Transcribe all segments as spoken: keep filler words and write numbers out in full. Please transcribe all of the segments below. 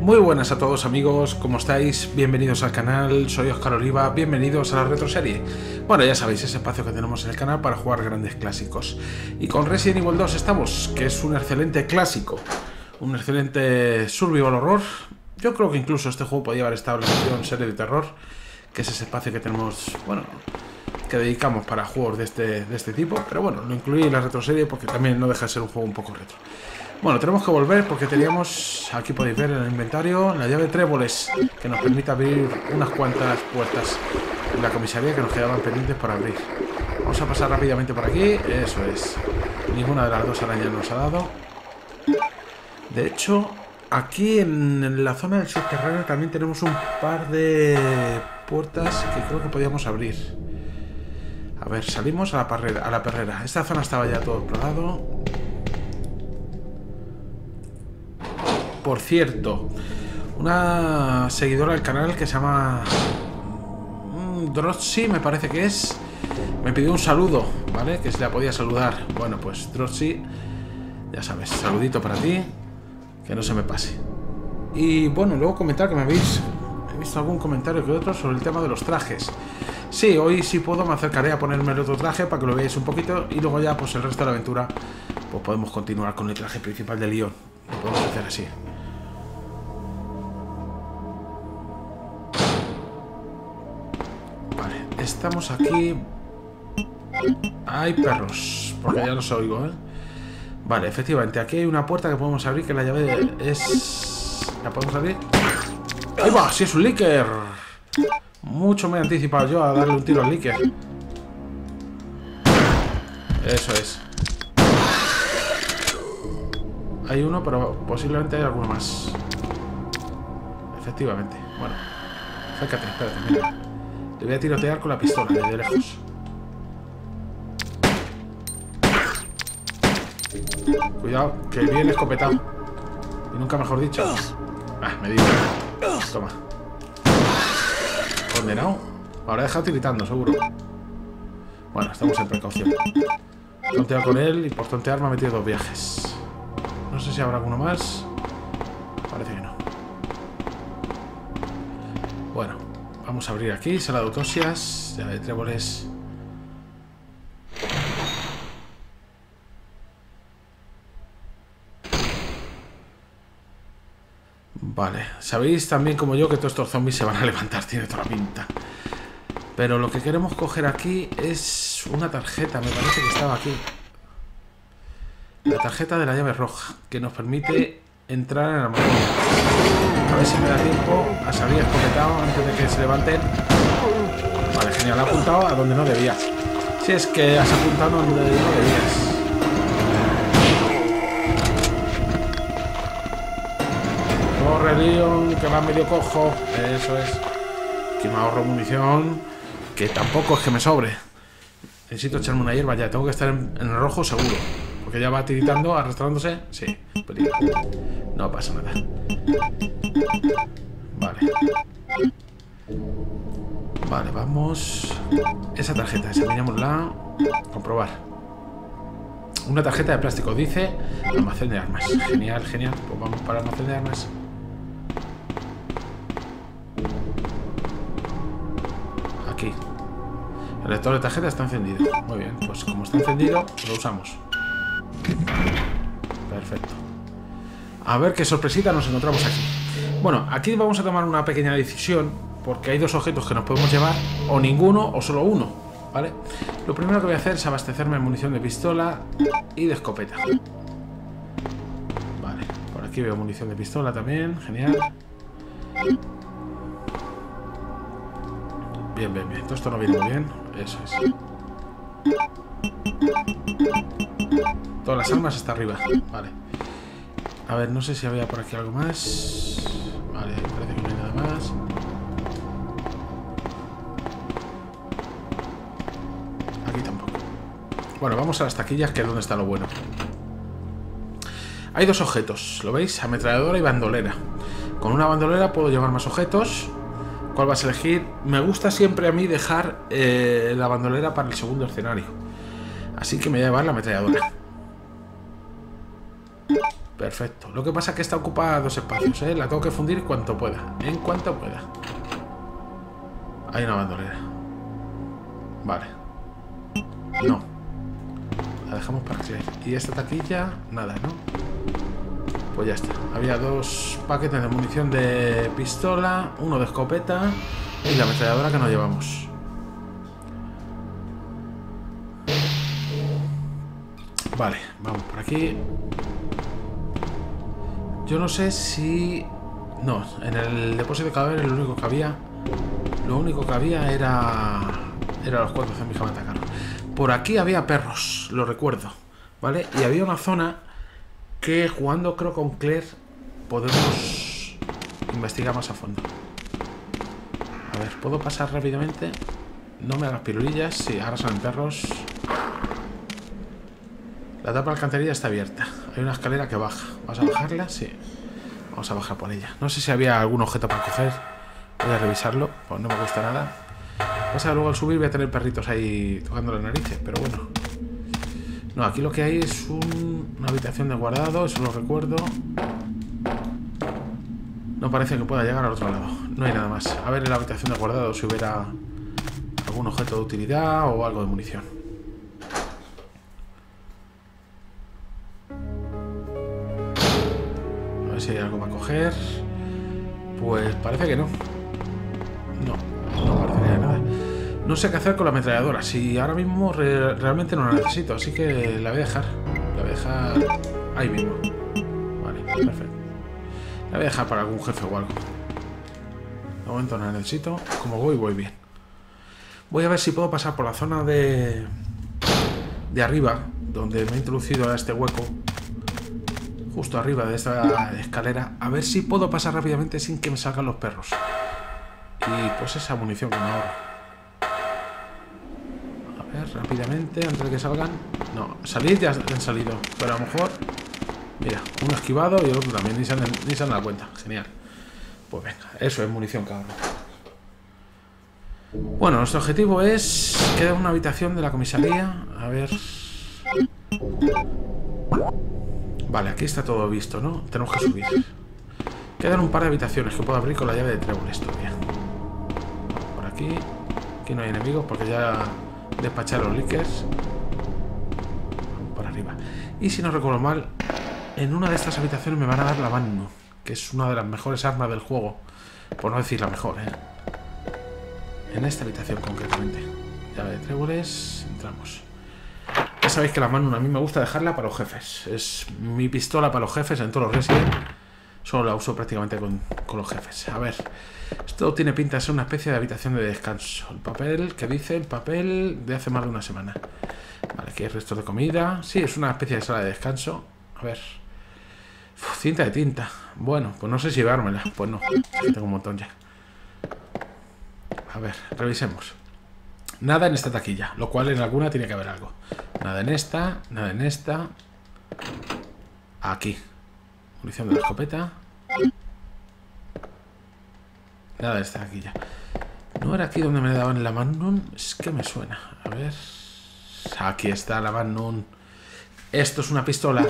Muy buenas a todos amigos, ¿cómo estáis? Bienvenidos al canal, soy Oscar Oliva, bienvenidos a la RetroSerie. Bueno, ya sabéis, ese espacio que tenemos en el canal para jugar grandes clásicos. Y con Resident Evil dos estamos, que es un excelente clásico, un excelente survival horror. Yo creo que incluso este juego podría haber estado en la versión serie de terror, que es ese espacio que tenemos, bueno, que dedicamos para juegos de este, de este tipo. Pero bueno, lo incluí en la RetroSerie porque también no deja de ser un juego un poco retro. Bueno, tenemos que volver porque teníamos, aquí podéis ver en el inventario, la llave tréboles, que nos permite abrir unas cuantas puertas en la comisaría que nos quedaban pendientes por abrir. Vamos a pasar rápidamente por aquí, eso es. Ninguna de las dos arañas nos ha dado. De hecho, aquí en la zona del subterráneo también tenemos un par de puertas que creo que podíamos abrir. A ver, salimos a la perrera. A la perrera. Esta zona estaba ya todo explorado. Por cierto, una seguidora del canal que se llama Drotsy, me parece que es, me pidió un saludo, ¿vale? Que se la podía saludar. Bueno, pues Drotsy, ya sabes, saludito para ti, que no se me pase. Y bueno, luego comentar que me habéis, he visto algún comentario que otro sobre el tema de los trajes. Sí, hoy si puedo me acercaré a ponerme el otro traje para que lo veáis un poquito y luego ya pues el resto de la aventura pues podemos continuar con el traje principal de León. Lo podemos hacer así. Estamos aquí. Hay perros, porque ya los oigo, ¿eh? Vale, efectivamente, aquí hay una puerta que podemos abrir, que la llave es... ¿La podemos abrir? ¡Ahí va! ¡Sí, es un Licker! Mucho me he anticipado yo a darle un tiro al Licker. Eso es. Hay uno, pero posiblemente hay alguno más. Efectivamente. Bueno, acércate, espérate, mira. Le voy a tirotear con la pistola desde lejos. Cuidado, que viene escopetado. Y nunca mejor dicho. Ah, me digo. Toma. Condenado. Me habrá dejado tiritando, seguro. Bueno, estamos en precaución. Tonteado con él y por tontear me ha metido dos viajes. No sé si habrá alguno más. Parece que no. Bueno. Vamos a abrir aquí, sala de autopsias, llave de tréboles. Vale, sabéis también como yo que todos estos zombies se van a levantar, tiene toda la pinta. Pero lo que queremos coger aquí es una tarjeta, me parece que estaba aquí. La tarjeta de la llave roja, que nos permite entrar en la máquina. A ver si me da tiempo a salir escopetado antes de que se levanten. Vale, genial, ha apuntado a donde no debía. Si es que has apuntado a donde no debías. Corre, León, que va medio cojo. Eso es. Que me ahorro munición. Que tampoco es que me sobre. Necesito echarme una hierba ya. Tengo que estar en, en rojo seguro. Porque ya va tiritando, arrastrándose. Sí, peligro. No pasa nada. Vale. Vale, vamos. Esa tarjeta, examinémosla. Comprobar. Una tarjeta de plástico, dice. Almacén de armas. Genial, genial. Pues vamos para el almacén de armas. Aquí. El lector de tarjeta está encendido. Muy bien, pues como está encendido, lo usamos. Perfecto. A ver qué sorpresita nos encontramos aquí. Bueno, aquí vamos a tomar una pequeña decisión, porque hay dos objetos que nos podemos llevar, o ninguno, o solo uno, ¿vale? Lo primero que voy a hacer es abastecerme de munición de pistola y de escopeta. Vale, por aquí veo munición de pistola también, genial. Bien, bien, bien, todo esto no viene muy bien, eso es. Todas las armas hasta arriba, vale. A ver, no sé si había por aquí algo más. Vale, parece que no hay nada más. Aquí tampoco. Bueno, vamos a las taquillas, que es donde está lo bueno. Hay dos objetos, ¿lo veis? Ametralladora y bandolera. Con una bandolera puedo llevar más objetos. ¿Cuál vas a elegir? Me gusta siempre a mí dejar eh, la bandolera para el segundo escenario. Así que me voy a llevar la ametralladora. Perfecto. Lo que pasa es que esta ocupa dos espacios, ¿eh? La tengo que fundir cuanto pueda. En cuanto pueda. Hay una bandolera. Vale. No. La dejamos para Claire. Y esta taquilla, nada, ¿no? Pues ya está. Había dos paquetes de munición de pistola, uno de escopeta y la ametralladora que nos llevamos. Vale, vamos por aquí. Yo no sé si... No, en el depósito de cadáveres lo único que había... Lo único que había era... Era los cuatro zombies que me atacaron. Por aquí había perros, lo recuerdo. ¿Vale? Y había una zona que jugando creo con Claire podemos investigar más a fondo. A ver, ¿puedo pasar rápidamente? No me hagas pirulillas. Sí, ahora salen perros. La tapa de alcantarilla está abierta. Hay una escalera que baja. ¿Vas a bajarla? Sí. Vamos a bajar por ella. No sé si había algún objeto para coger. Voy a revisarlo. Pues no me gusta nada. Pasa que luego al subir voy a tener perritos ahí tocando las narices. Pero bueno. No, aquí lo que hay es un... una habitación de guardado. Eso lo recuerdo. No parece que pueda llegar al otro lado. No hay nada más. A ver en la habitación de guardado si hubiera algún objeto de utilidad o algo de munición. Si hay algo para coger, pues parece que no. No, no parece que haya nada. No sé qué hacer con la ametralladora. Si ahora mismo re realmente no la necesito, así que la voy a dejar. La voy a dejar ahí mismo. Vale, perfecto. La voy a dejar para algún jefe o algo. De momento no la necesito. Como voy, voy bien. Voy a ver si puedo pasar por la zona de, de arriba, donde me he introducido a este hueco. Justo arriba de esta escalera. A ver si puedo pasar rápidamente sin que me salgan los perros. Y pues esa munición que me ahorro. A ver, rápidamente, antes de que salgan. No, salir ya han salido. Pero a lo mejor... Mira, uno esquivado y el otro también. Ni se han, ni se han dado cuenta. Genial. Pues venga, eso es munición que ahorro. Bueno, nuestro objetivo es... Queda una habitación de la comisaría. A ver... Vale, aquí está todo visto, ¿no? Tenemos que subir. Quedan un par de habitaciones que puedo abrir con la llave de tréboles todavía. Por aquí. Aquí no hay enemigos porque ya despacharon los leakers. Por arriba. Y si no recuerdo mal, en una de estas habitaciones me van a dar la Magnum, que es una de las mejores armas del juego. Por no decir la mejor, ¿eh? En esta habitación concretamente. Llave de tréboles. Entramos. Ya sabéis que la Magnum a mí me gusta dejarla para los jefes. Es mi pistola para los jefes en todos los Resident. Solo la uso prácticamente con, con los jefes. A ver, esto tiene pinta de ser una especie de habitación de descanso. El papel, ¿qué dice? El papel de hace más de una semana. Vale, aquí hay restos de comida. Sí, es una especie de sala de descanso. A ver. Uf, cinta de tinta. Bueno, pues no sé si llevármela. Pues no, tengo un montón ya. A ver, revisemos. Nada en esta taquilla, lo cual en alguna tiene que haber algo. Nada en esta, nada en esta. Aquí. Munición de la escopeta. Nada en esta taquilla. ¿No era aquí donde me daban la Magnum? Es que me suena. A ver... Aquí está la Magnum. Esto es una pistola.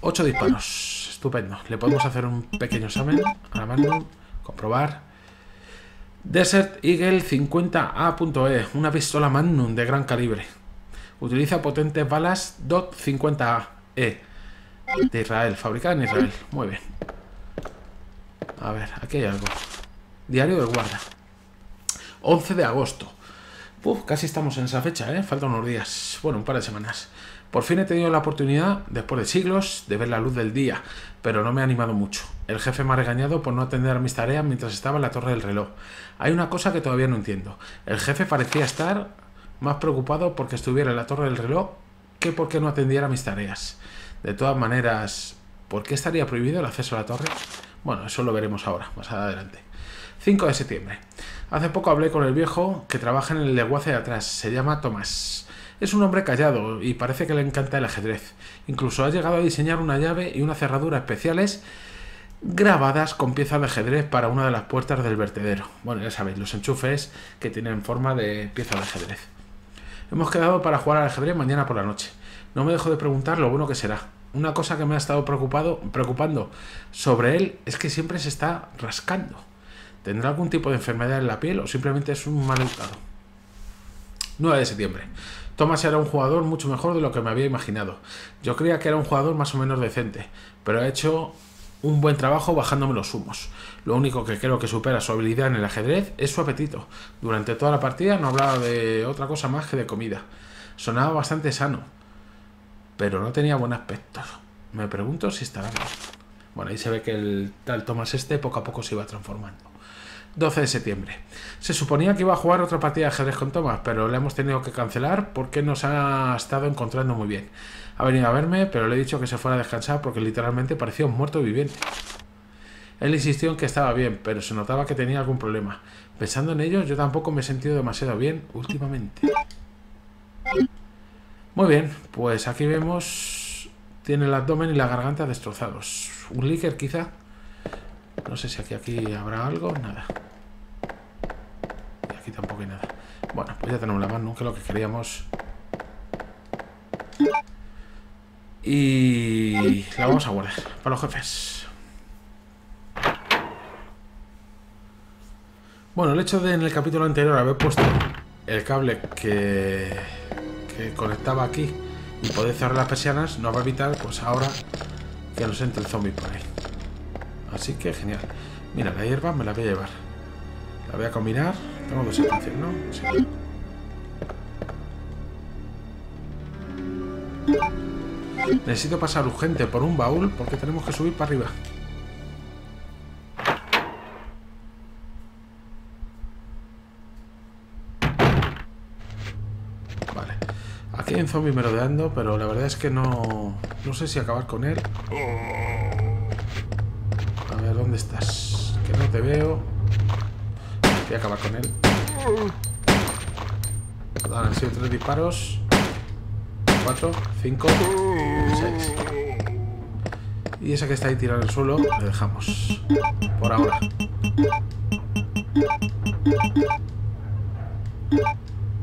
Ocho disparos. Estupendo. Le podemos hacer un pequeño examen a la Magnum. Comprobar. Desert Eagle cincuenta A E. Una pistola Magnum de gran calibre. Utiliza potentes balas D O T cincuenta A E de Israel, fabricada en Israel. Muy bien. A ver, aquí hay algo. Diario de guarda. once de agosto. Uf, casi estamos en esa fecha, ¿eh? Faltan unos días. Bueno, un par de semanas. Por fin he tenido la oportunidad, después de siglos, de ver la luz del día, pero no me ha animado mucho. El jefe me ha regañado por no atender a mis tareas mientras estaba en la torre del reloj. Hay una cosa que todavía no entiendo. El jefe parecía estar más preocupado porque estuviera en la torre del reloj que porque no atendiera a mis tareas. De todas maneras, ¿por qué estaría prohibido el acceso a la torre? Bueno, eso lo veremos ahora, más adelante. cinco de septiembre. Hace poco hablé con el viejo que trabaja en el desguace de atrás. Se llama Tomás. Es un hombre callado y parece que le encanta el ajedrez. Incluso ha llegado a diseñar una llave y una cerradura especiales grabadas con piezas de ajedrez para una de las puertas del vertedero. Bueno, ya sabéis, los enchufes que tienen forma de piezas de ajedrez. Hemos quedado para jugar al ajedrez mañana por la noche. No me dejo de preguntar lo bueno que será. una cosa que me ha estado preocupado, preocupando sobre él es que siempre se está rascando. ¿Tendrá algún tipo de enfermedad en la piel o simplemente es un mal estado? nueve de septiembre. Tomás era un jugador mucho mejor de lo que me había imaginado. Yo creía que era un jugador más o menos decente, pero ha hecho un buen trabajo bajándome los humos. Lo único que creo que supera su habilidad en el ajedrez es su apetito. Durante toda la partida no hablaba de otra cosa más que de comida. Sonaba bastante sano, pero no tenía buen aspecto. Me pregunto si estará mal. Bueno, ahí se ve que el tal Tomás este poco a poco se iba transformando. doce de septiembre. Se suponía que iba a jugar otra partida de ajedrez con Tomás, pero la hemos tenido que cancelar porque nos ha estado encontrando muy bien. Ha venido a verme, pero le he dicho que se fuera a descansar porque literalmente parecía un muerto viviente. Él insistió en que estaba bien, pero se notaba que tenía algún problema. Pensando en ello, yo tampoco me he sentido demasiado bien últimamente. Muy bien, pues aquí vemos... Tiene el abdomen y la garganta destrozados. ¿Un líquido quizá? No sé si aquí, aquí habrá algo, nada. Y aquí tampoco hay nada. Bueno, pues ya tenemos la mano, que es lo que queríamos. Y la vamos a guardar para los jefes. Bueno, el hecho de en el capítulo anterior haber puesto el cable que, que conectaba aquí y poder cerrar las persianas nos va a evitar, pues ahora, que nos entre el zombie por ahí. Así que genial. Mira, la hierba me la voy a llevar. La voy a combinar. Tengo dos especies, ¿no? Sí. Necesito pasar urgente por un baúl porque tenemos que subir para arriba. Vale. Aquí hay un zombie merodeando, pero la verdad es que no... No sé si acabar con él. ¿Dónde estás? Que no te veo. Voy a acabar con él. Han sido tres disparos. Cuatro, cinco, seis. Y esa que está ahí tirada en el suelo, le dejamos. Por ahora.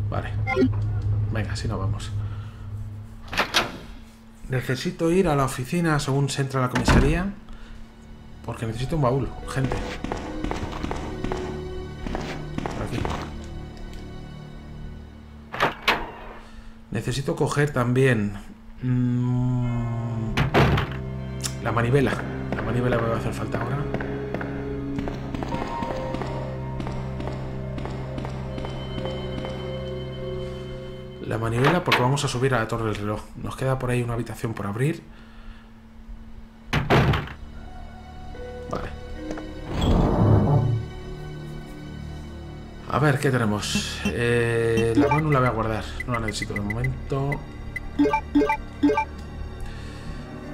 Vale. Venga, así nos vamos. Necesito ir a la oficina según se entra a la comisaría. Porque necesito un baúl, gente. Por aquí. Necesito coger también... Mmm, la manivela. La manivela me va a hacer falta ahora. La manivela porque vamos a subir a la torre del reloj. Nos queda por ahí una habitación por abrir. A ver, ¿qué tenemos? Eh, la mano la voy a guardar. No la necesito de momento.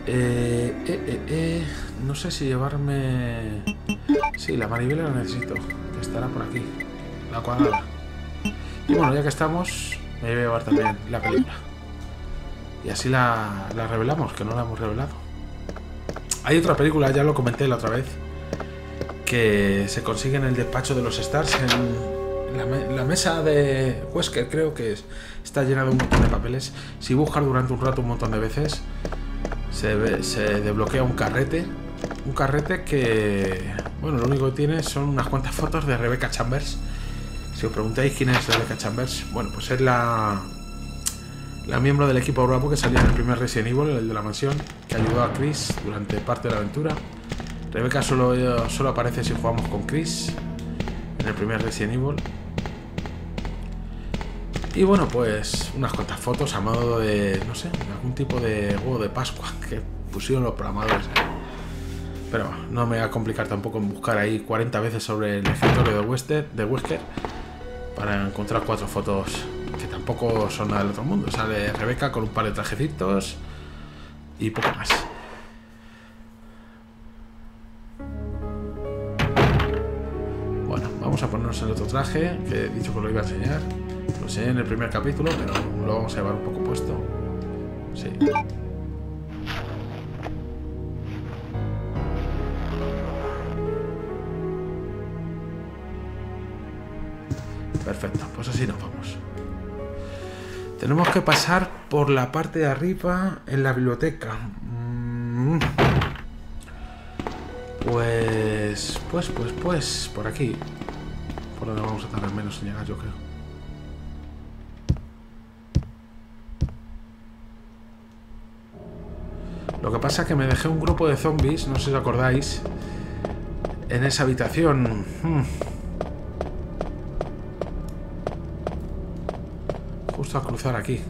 Eh, eh, eh, eh. No sé si llevarme... Sí, la manivela la necesito. Que estará por aquí. La cuadrada. Y bueno, ya que estamos, me voy a llevar también la película. Y así la, la revelamos, que no la hemos revelado. Hay otra película, ya lo comenté la otra vez, que se consigue en el despacho de los Stars en... La, me la mesa de Wesker, creo que es, está llena de un montón de papeles. Si buscas durante un rato un montón de veces, se, ve, se desbloquea un carrete. Un carrete que, bueno, lo único que tiene son unas cuantas fotos de Rebecca Chambers. Si os preguntáis quién es Rebecca Chambers, bueno, pues es la, la miembro del equipo Bravo que salió en el primer Resident Evil, el de la mansión, que ayudó a Chris durante parte de la aventura. Rebecca solo, solo aparece si jugamos con Chris en el primer Resident Evil. Y bueno, pues unas cuantas fotos a modo de, no sé, algún tipo de huevo de Pascua que pusieron los programadores. Pero bueno, no me va a complicar tampoco en buscar ahí cuarenta veces sobre el escritorio de Wesker, de Wesker para encontrar cuatro fotos que tampoco son nada del otro mundo. Sale Rebecca con un par de trajecitos y poco más. Bueno, vamos a ponernos el otro traje que he dicho que lo iba a enseñar. Lo enseñé en el primer capítulo, pero lo vamos a llevar un poco puesto. Sí. Perfecto, pues así nos vamos. Tenemos que pasar por la parte de arriba en la biblioteca. Pues... Pues, pues, pues... Por aquí. Por donde vamos a tardar menos en llegar, yo creo. Lo que pasa es que me dejé un grupo de zombies, no sé si os acordáis, en esa habitación. Hmm. Justo a cruzar aquí.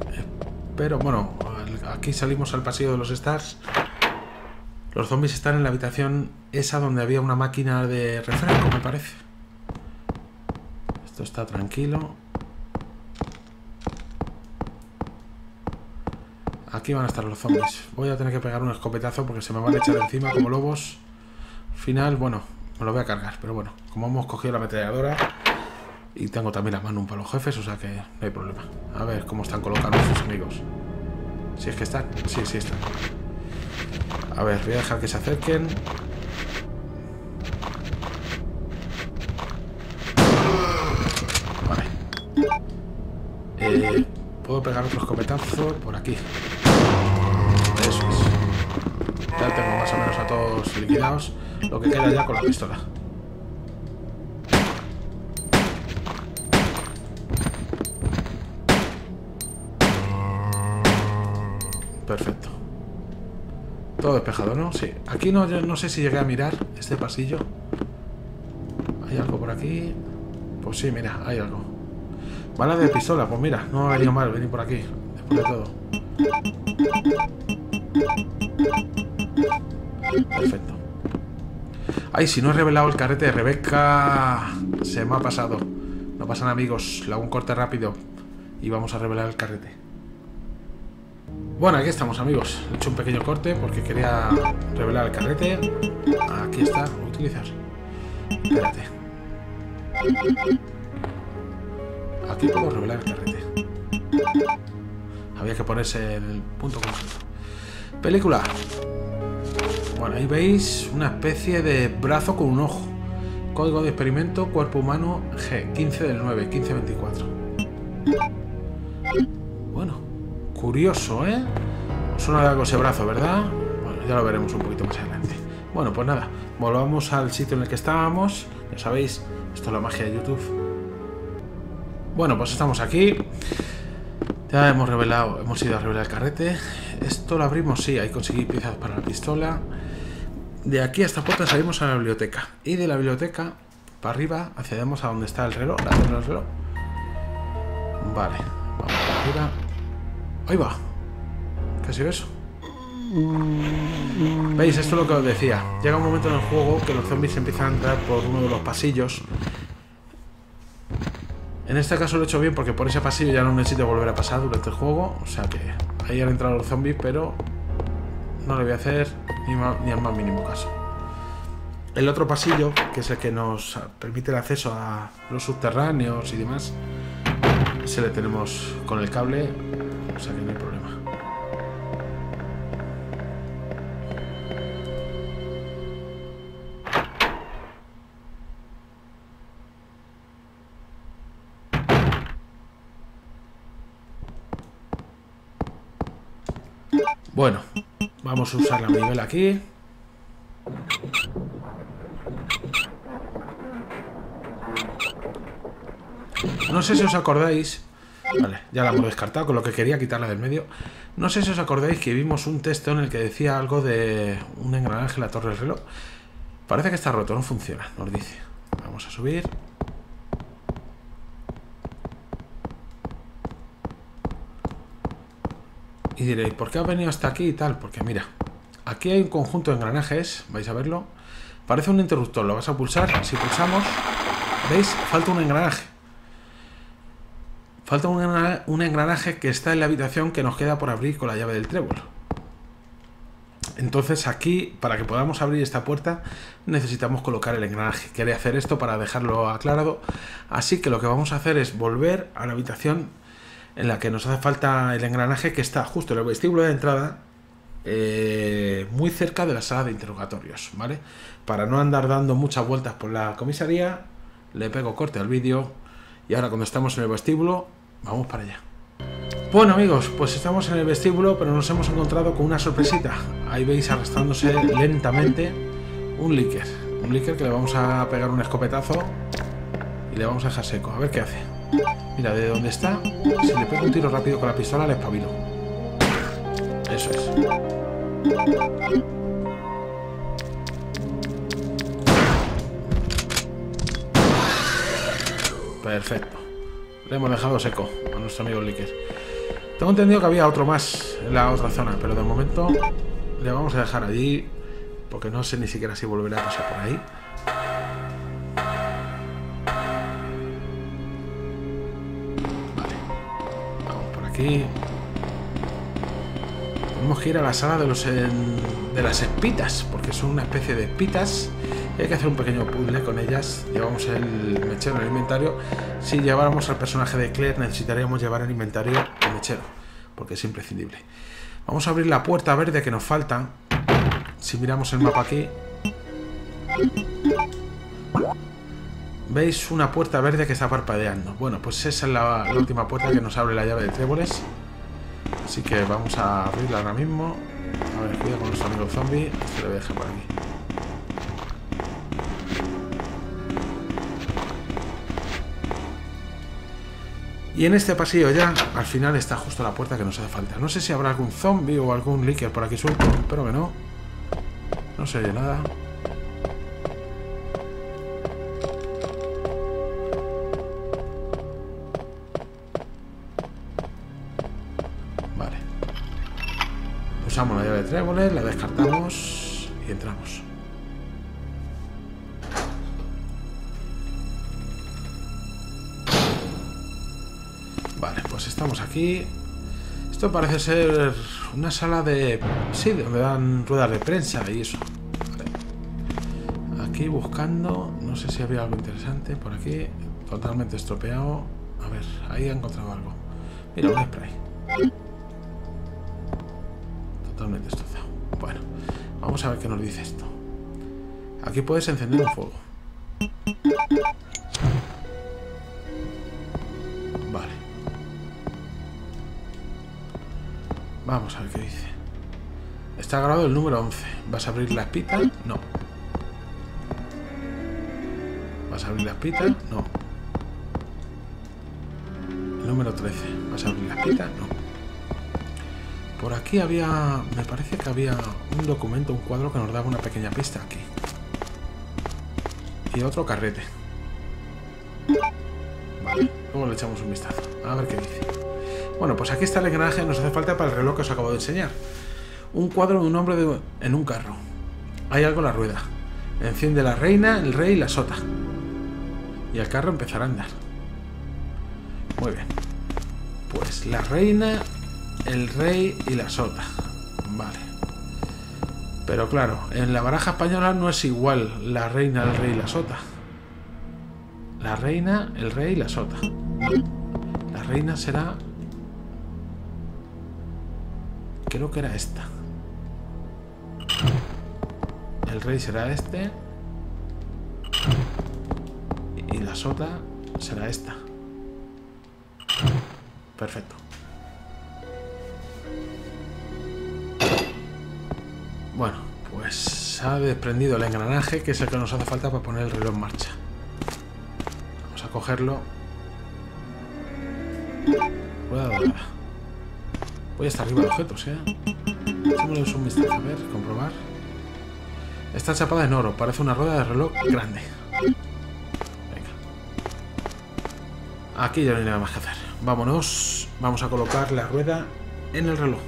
Pero bueno, aquí salimos al pasillo de los Stars. Los zombies están en la habitación esa donde había una máquina de refresco, me parece. Esto está tranquilo. Aquí van a estar los zombies. Voy a tener que pegar un escopetazo porque se me van a echar encima como lobos. Al final, bueno, me lo voy a cargar. Pero bueno, como hemos cogido la ametralladora y tengo también la mano para los jefes, o sea que no hay problema. A ver cómo están colocados sus amigos. Si es que están. Sí, sí están. A ver, voy a dejar que se acerquen. Vale. Eh, Puedo pegar otro escopetazo por aquí. Eso es. Ya tengo más o menos a todos liquidados. Lo que queda ya con la pistola. Perfecto. Todo despejado, ¿no? Sí. Aquí no, no sé si llegué a mirar este pasillo. ¿Hay algo por aquí? Pues sí, mira, hay algo. Bala de pistola, pues mira, no ha venido mal venir por aquí, después de todo. Perfecto. Ay, si no he revelado el carrete de Rebecca. Se me ha pasado. No pasan, amigos, le hago un corte rápido y vamos a revelar el carrete. Bueno, aquí estamos, amigos. He hecho un pequeño corte porque quería revelar el carrete. Aquí está, utilizar. Espérate. Aquí puedo revelar el carrete. Había que ponerse el punto conjunto. Película. Bueno, ahí veis una especie de brazo con un ojo. Código de experimento, cuerpo humano G quince del nueve, quince veinticuatro. Bueno. Curioso, ¿eh? Suena de algo ese brazo, ¿verdad? Bueno, ya lo veremos un poquito más adelante. Bueno, pues nada, volvamos al sitio en el que estábamos. Ya sabéis, esto es la magia de YouTube. Bueno, pues estamos aquí. Ya hemos revelado, hemos ido a revelar el carrete. Esto lo abrimos, sí, ahí conseguí piezas para la pistola. De aquí a esta puerta salimos a la biblioteca. Y de la biblioteca, para arriba, accedemos a donde está el reloj, la zona del reloj. Vale, vamos para arriba. Ahí va. ¿Qué ha sido eso? ¿Veis? Esto es lo que os decía. Llega un momento en el juego que los zombies empiezan a entrar por uno de los pasillos. En este caso lo he hecho bien porque por ese pasillo ya no necesito volver a pasar durante el juego. O sea que ahí han entrado los zombies, pero no le voy a hacer ni, mal, ni al más mínimo caso. El otro pasillo, que es el que nos permite el acceso a los subterráneos y demás, se le tenemos con el cable. O sea que no hay problema. Bueno, vamos a usar la manivela aquí. No sé si os acordáis. Vale, ya la hemos descartado, con lo que quería quitarla del medio. No sé si os acordáis que vimos un texto en el que decía algo de un engranaje en la torre del reloj. Parece que está roto, no funciona, nos dice. Vamos a subir. Y diréis, ¿por qué ha venido hasta aquí y tal? Porque mira, aquí hay un conjunto de engranajes, vais a verlo. Parece un interruptor, lo vas a pulsar. Si pulsamos, ¿veis? Falta un engranaje. Falta un engranaje que está en la habitación que nos queda por abrir con la llave del trébol. Entonces aquí, para que podamos abrir esta puerta, necesitamos colocar el engranaje. Quería hacer esto para dejarlo aclarado. Así que lo que vamos a hacer es volver a la habitación en la que nos hace falta el engranaje, que está justo en el vestíbulo de entrada, eh, muy cerca de la sala de interrogatorios, ¿vale? Para no andar dando muchas vueltas por la comisaría, le pego corte al vídeo y ahora cuando estamos en el vestíbulo, vamos para allá. Bueno amigos, pues estamos en el vestíbulo, pero nos hemos encontrado con una sorpresita. Ahí veis arrastrándose lentamente un Licker. Un Licker que le vamos a pegar un escopetazo y le vamos a dejar seco. A ver qué hace. Mira, de dónde está, si le pego un tiro rápido con la pistola, le espabilo. Eso es. Perfecto. Le hemos dejado seco a nuestro amigo Licker. Tengo entendido que había otro más en la otra zona, pero de momento le vamos a dejar allí, porque no sé ni siquiera si volverá a pasar por ahí. Vale. Vamos por aquí. Tenemos que ir a la sala de, los en... de las espitas, porque son una especie de espitas. Hay que hacer un pequeño puzzle con ellas. Llevamos el mechero en el inventario. Si lleváramos al personaje de Claire, necesitaríamos llevar el inventario el mechero, porque es imprescindible. Vamos a abrir la puerta verde que nos falta. Si miramos el mapa aquí, veis una puerta verde que está parpadeando. Bueno, pues esa es la, la última puerta que nos abre la llave de tréboles. Así que vamos a abrirla ahora mismo. A ver, cuidado con nuestro amigo zombie. Este lo voy a dejar por aquí. Y en este pasillo ya, al final, está justo la puerta que nos hace falta. No sé si habrá algún zombie o algún Licker por aquí suelto, espero que no. No se oye nada. Vale. Usamos la llave de tréboles, la descartamos y entramos. Estamos aquí. Esto parece ser una sala de... Sí, donde dan ruedas de prensa y eso. Vale. Aquí buscando... No sé si había algo interesante por aquí. Totalmente estropeado. A ver, ahí he encontrado algo. Mira, un spray. Totalmente destrozado. Bueno, vamos a ver qué nos dice esto. Aquí puedes encender un fuego. Vale. Vamos a ver qué dice. Está grabado el número once. ¿Vas a abrir la espita? No. ¿Vas a abrir la espita? No. El número trece. ¿Vas a abrir la espita? No. Por aquí había... Me parece que había un documento, un cuadro que nos daba una pequeña pista aquí. Y otro carrete. Vale. Luego le echamos un vistazo. A ver qué dice. Bueno, pues aquí está el engranaje que nos hace falta para el reloj que os acabo de enseñar. Un cuadro de un hombre de, en un carro. Hay algo en la rueda. Enciende la reina, el rey y la sota. Y el carro empezará a andar. Muy bien. Pues la reina, el rey y la sota. Vale. Pero claro, en la baraja española no es igual la reina, el rey y la sota. La reina, el rey y la sota. La reina será... Creo que era esta. El rey será este. Y la sota será esta. Perfecto. Bueno, pues ha desprendido el engranaje, que es el que nos hace falta para poner el reloj en marcha. Vamos a cogerlo. Rueda dorada. Voy hasta arriba de objetos, ¿eh? Echémosle un vistazo, a ver, comprobar. Está chapada en oro, parece una rueda de reloj grande. Venga. Aquí ya no hay nada más que hacer. Vámonos, vamos a colocar la rueda en el reloj.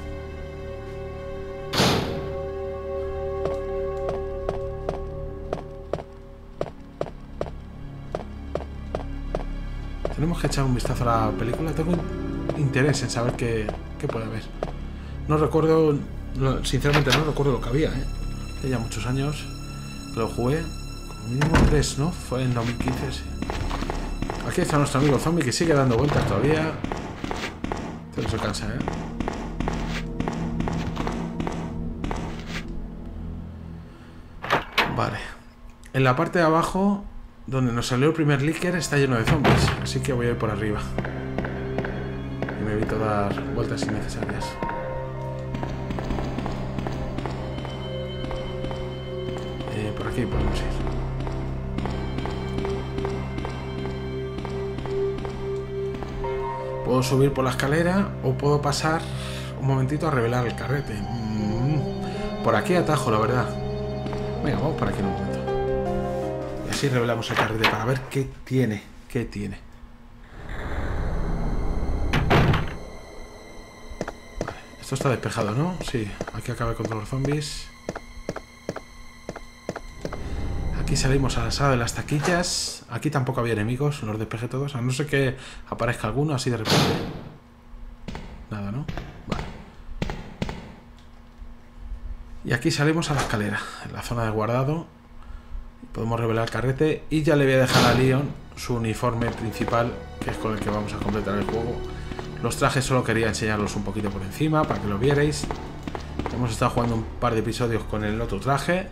Tenemos que echar un vistazo a la película. Tengo interés en saber qué... ¿Qué puede haber? No recuerdo, sinceramente no recuerdo lo que había, ¿eh? Hace ya muchos años que lo jugué, como mínimo tres, ¿no? Fue en dos mil quince, sí. Aquí está nuestro amigo zombie que sigue dando vueltas todavía. Esto no se cansa, ¿eh? Vale. En la parte de abajo, donde nos salió el primer Licker, está lleno de zombies, así que voy a ir por arriba. evito dar vueltas innecesarias. Eh, por aquí podemos ir. Puedo subir por la escalera o puedo pasar un momentito a revelar el carrete. Mm, por aquí atajo, la verdad. Venga, vamos por aquí en un momento. Y así revelamos el carrete para ver qué tiene. ¿Qué tiene? Esto está despejado, ¿no? Sí, aquí acaba el control de los zombies. Aquí salimos a la sala de las taquillas. Aquí tampoco había enemigos, los despejé todos. A no ser que aparezca alguno así de repente. Nada, ¿no? Vale. Y aquí salimos a la escalera, en la zona de guardado. Podemos revelar el carrete. Y ya le voy a dejar a León su uniforme principal, que es con el que vamos a completar el juego. Los trajes solo quería enseñarlos un poquito por encima, para que lo vierais. Hemos estado jugando un par de episodios con el otro traje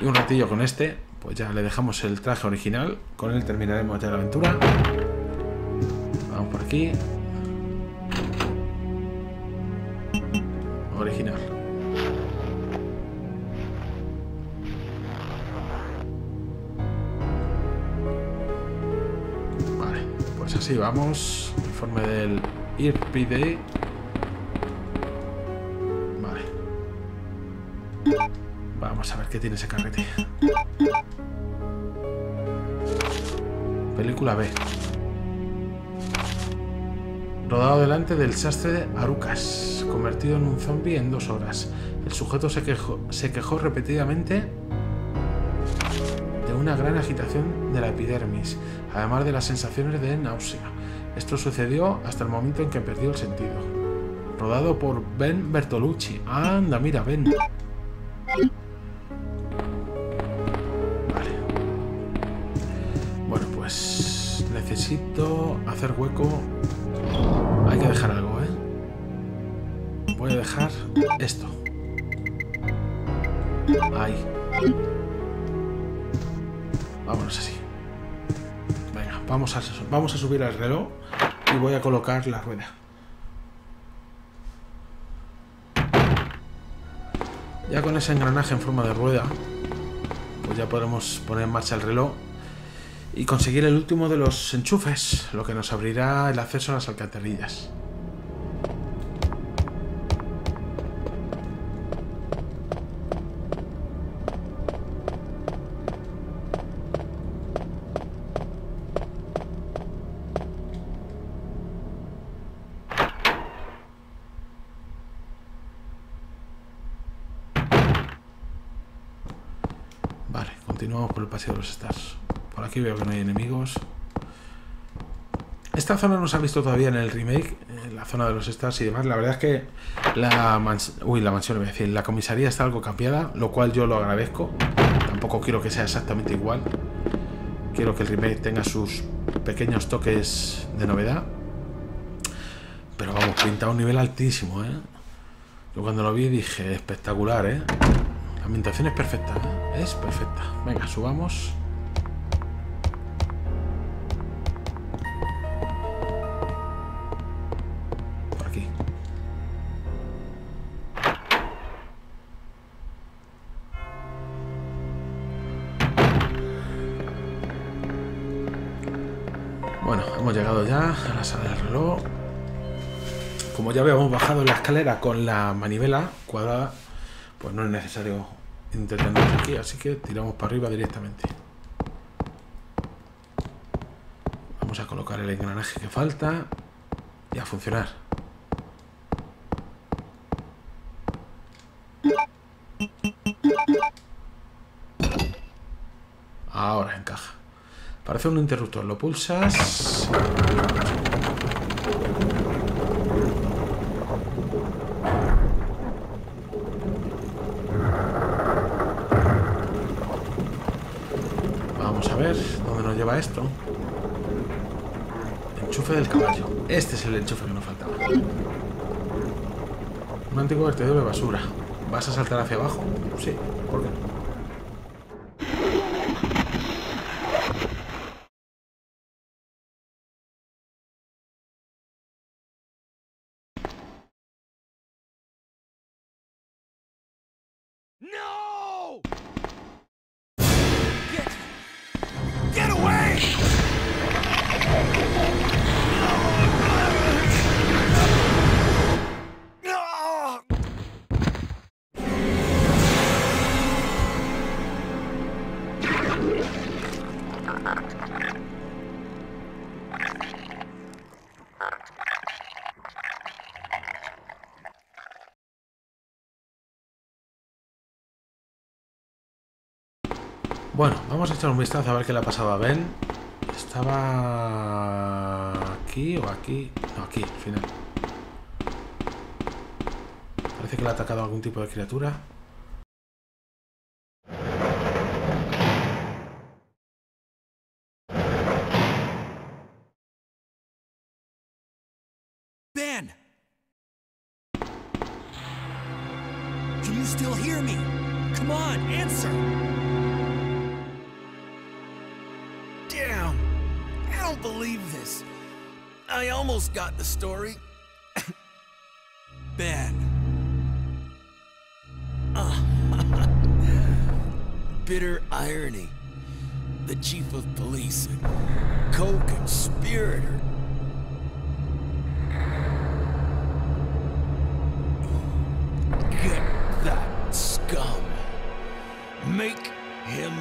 y un ratillo con este. Pues ya le dejamos el traje original. Con él terminaremos ya la aventura. Vamos por aquí. Original. Vale, pues así vamos. Informe del I R P D. Vale. Vamos a ver qué tiene ese carrete. Película B. Rodado delante del sastre Arucas, convertido en un zombie en dos horas. El sujeto se quejó, se quejó repetidamente de una gran agitación de la epidermis, además de las sensaciones de náusea. Esto sucedió hasta el momento en que perdió el sentido. Rodado por Ben Bertolucci. Anda, mira, Ben. Necesito hacer hueco. Hay que dejar algo, ¿eh? Voy a dejar esto. Ahí. Vámonos así. Venga, vamos a, vamos a subir al reloj y voy a colocar la rueda. Ya con ese engranaje en forma de rueda, pues ya podremos poner en marcha el reloj y conseguir el último de los enchufes, lo que nos abrirá el acceso a las alcantarillas. Vale, continuamos por el paseo de los Stars. Por aquí veo que no hay enemigos. Esta zona no se ha visto todavía en el remake, en la zona de los Stars y demás. La verdad es que la mansión, uy, la mansión, voy a decir, la comisaría está algo cambiada, lo cual yo lo agradezco. Tampoco quiero que sea exactamente igual. Quiero que el remake tenga sus pequeños toques de novedad. Pero vamos, pinta a un nivel altísimo, ¿eh? Yo cuando lo vi dije, espectacular, ¿eh? La ambientación es perfecta, ¿eh? Es perfecta. Venga, subamos. A la sala del reloj. Como ya habíamos bajado la escalera con la manivela cuadrada, pues no es necesario entretenernos aquí, así que tiramos para arriba directamente. Vamos a colocar el engranaje que falta y a funcionar. Ahora encaja. Parece un interruptor, lo pulsas. Vamos a ver dónde nos lleva esto. Enchufe del caballo. Este es el enchufe que nos faltaba. Un antiguo vertedero de basura. ¿Vas a saltar hacia abajo? Sí, ¿por qué no? Bueno, vamos a echar un vistazo a ver qué le ha pasado a Ben. Estaba aquí o aquí. No, aquí, al final. Parece que le ha atacado algún tipo de criatura. Ben, can you still hear me? Come on, answer. Damn, I don't believe this. I almost got the story. Ben. Uh, bitter irony. The chief of police, a co-conspirator. Get that scum. Make him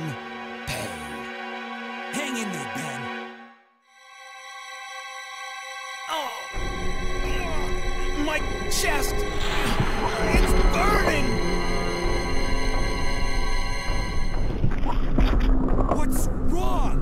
pay. Hang in there, Ben. Oh, my chest! It's burning! What's wrong?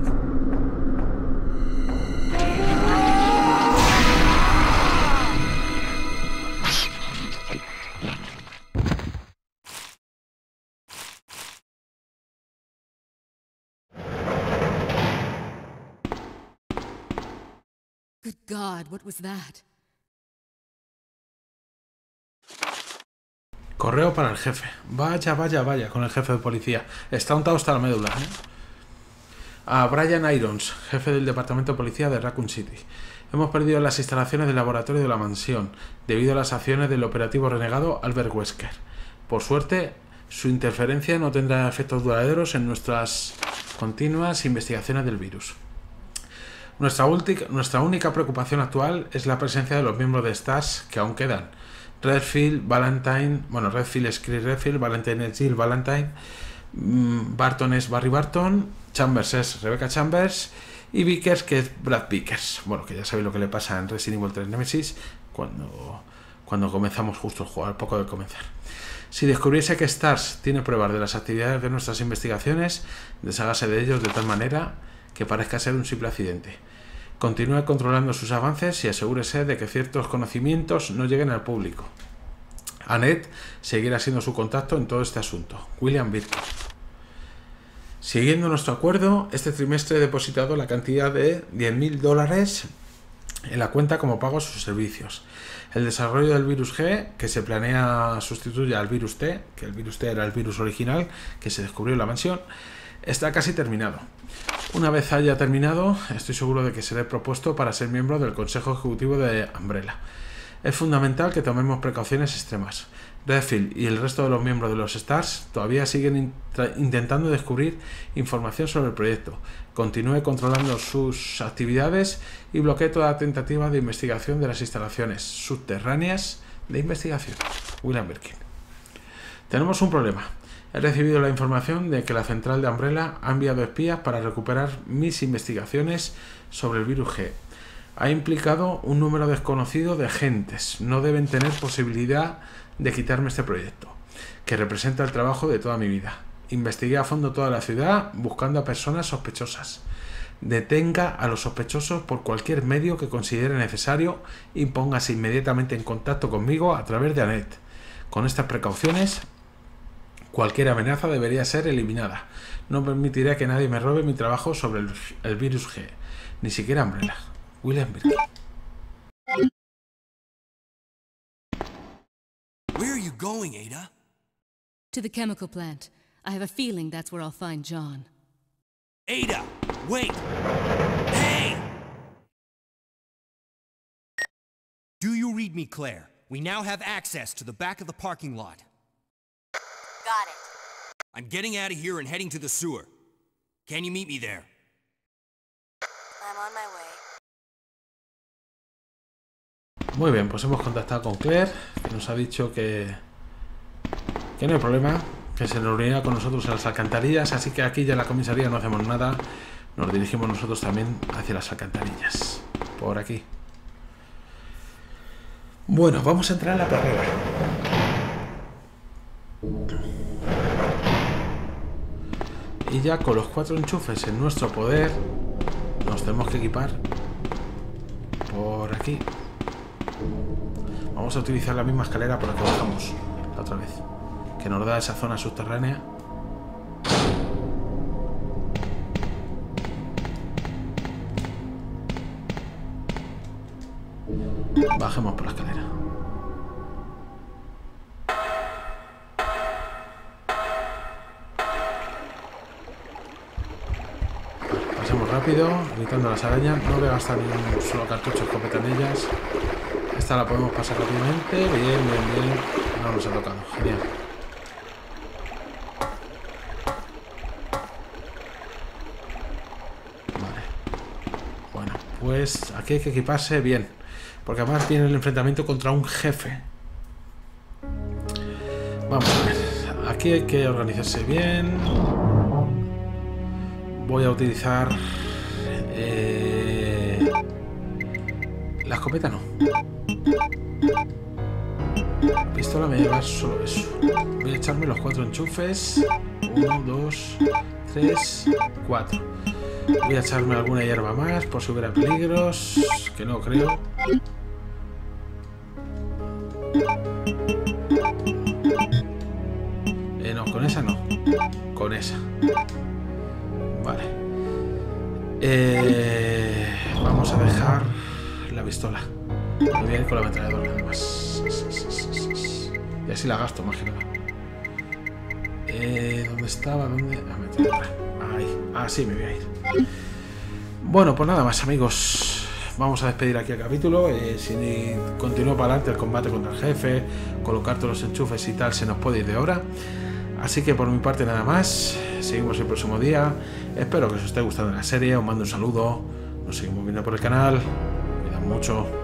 Good God, what was that? Correo para el jefe. Vaya, vaya, vaya, con el jefe de policía. Está untado hasta la médula, ¿eh? A Brian Irons, jefe del departamento de policía de Raccoon City. Hemos perdido las instalaciones del laboratorio de la mansión, debido a las acciones del operativo renegado Albert Wesker. Por suerte, su interferencia no tendrá efectos duraderos en nuestras continuas investigaciones del virus. Nuestra, ulti- nuestra única preocupación actual es la presencia de los miembros de STARS que aún quedan. Redfield, Valentine, bueno, Redfield es Chris Redfield, Valentine es Jill Valentine, Barton es Barry Burton, Chambers es Rebecca Chambers y Vickers, que es Brad Vickers. Bueno, que ya sabéis lo que le pasa en Resident Evil tres Nemesis cuando, cuando comenzamos justo el juego, al poco de comenzar. Si descubriese que STARS tiene pruebas de las actividades de nuestras investigaciones, deshágase de ellos de tal manera que parezca ser un simple accidente. Continúe controlando sus avances y asegúrese de que ciertos conocimientos no lleguen al público. Annette seguirá siendo su contacto en todo este asunto. William Birkin. Siguiendo nuestro acuerdo, este trimestre he depositado la cantidad de diez mil dólares en la cuenta como pago a sus servicios. El desarrollo del virus G, que se planea sustituya al virus T, que el virus T era el virus original que se descubrió en la mansión, está casi terminado. Una vez haya terminado, estoy seguro de que seré propuesto para ser miembro del Consejo Ejecutivo de Umbrella. Es fundamental que tomemos precauciones extremas. Redfield y el resto de los miembros de los STARS todavía siguen in intentando descubrir información sobre el proyecto. Continúe controlando sus actividades y bloquee toda tentativa de investigación de las instalaciones subterráneas de investigación. William Birkin. Tenemos un problema. He recibido la información de que la central de Umbrella ha enviado espías para recuperar mis investigaciones sobre el virus G. Ha implicado un número desconocido de agentes. No deben tener posibilidad de quitarme este proyecto, que representa el trabajo de toda mi vida. Investigué a fondo toda la ciudad buscando a personas sospechosas. Detenga a los sospechosos por cualquier medio que considere necesario y póngase inmediatamente en contacto conmigo a través de Annette. Con estas precauciones, cualquier amenaza debería ser eliminada. No permitiré que nadie me robe mi trabajo sobre el, el virus G. Ni siquiera Umbrella. William Birkin. Where are you going, Ada? To the chemical plant. I have a feeling that's where I'll find John. Ada, wait. Hey! Do you read me, Claire? We now have access to the back of the parking lot. Got it. I'm getting out of here and heading to the sewer. Can you meet me there? I'm on my way. Muy bien, pues hemos contactado con Claire, que nos ha dicho que, que no hay problema, que se nos reunirá con nosotros en las alcantarillas, así que aquí ya en la comisaría no hacemos nada, nos dirigimos nosotros también hacia las alcantarillas, por aquí. Bueno, vamos a entrar a la carrera. Y ya con los cuatro enchufes en nuestro poder, nos tenemos que equipar por aquí. Vamos a utilizar la misma escalera por la que bajamos la otra vez, que nos da esa zona subterránea. Bajemos por la escalera. Pasemos rápido, evitando las arañas. No voy a gastar ni un solo cartucho escopeta en ellas. Esta la podemos pasar rápidamente. Bien, bien, bien. No nos ha tocado. Genial. Vale. Bueno, pues aquí hay que equiparse bien. Porque además tiene el enfrentamiento contra un jefe. Vamos a ver. Aquí hay que organizarse bien. Voy a utilizar... Eh, la escopeta no. Pistola me lleva solo eso. Voy a echarme los cuatro enchufes. Uno, dos, tres, cuatro. Voy a echarme alguna hierba más por si hubiera peligros, que no creo. Eh, no, con esa no. Con esa. Vale. Eh, vamos a dejar la pistola. Muy bien, con la ametralladora además. Y así la gasto, más que nada. Eh, ¿Dónde estaba? ¿Dónde? La ametralladora. Ahí. Ah, sí, me voy a ir. Bueno, pues nada más, amigos. Vamos a despedir aquí el capítulo. Eh, si continúo para adelante el combate contra el jefe, colocar todos los enchufes y tal, se nos puede ir de hora. Así que por mi parte nada más. Seguimos el próximo día. Espero que os esté gustando la serie. Os mando un saludo. Nos seguimos viendo por el canal. Cuidado mucho.